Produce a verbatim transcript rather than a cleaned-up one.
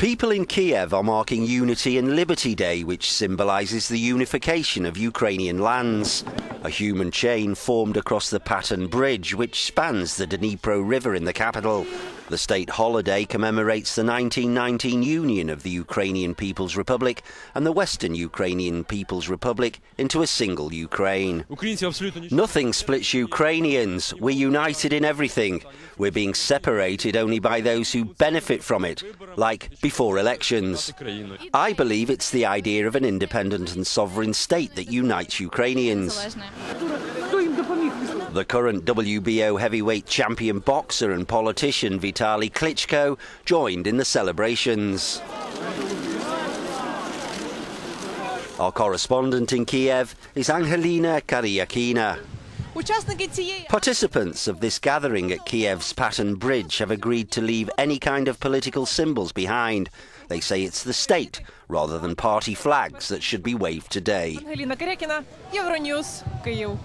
People in Kiev are marking Unity and Liberty Day, which symbolises the unification of Ukrainian lands. A human chain formed across the Paton Bridge, which spans the Dnipro River in the capital. The state holiday commemorates the nineteen nineteen union of the Ukrainian People's Republic and the Western Ukrainian People's Republic into a single Ukraine. Nothing splits Ukrainians. We're united in everything. We're being separated only by those who benefit from it, like before elections. I believe it's the idea of an independent and sovereign state that unites Ukrainians. The current W B O heavyweight champion boxer and politician Vitali Klitschko joined in the celebrations. Our correspondent in Kiev is Angelina Kariakina. Participants of this gathering at Kiev's Paton Bridge have agreed to leave any kind of political symbols behind. They say it's the state rather than party flags that should be waved today. Angelina Kariakina, Euronews, Kyiv.